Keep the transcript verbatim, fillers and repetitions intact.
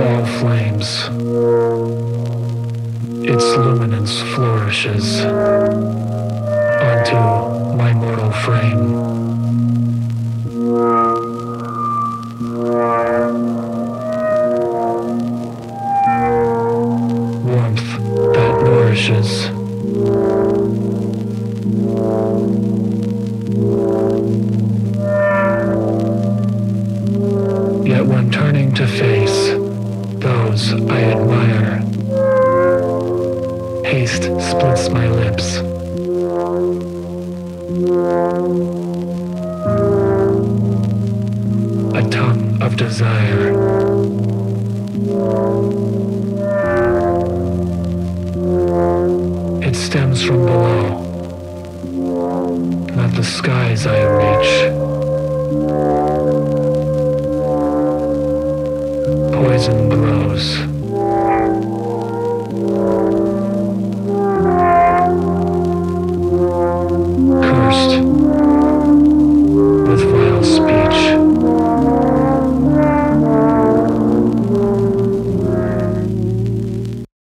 without flames. Its luminance flourishes onto my mortal frame. Yet when turning to face those I admire, haste splits my lips. A tongue of desire, it stems from below, not the skies I reach. Poison grows.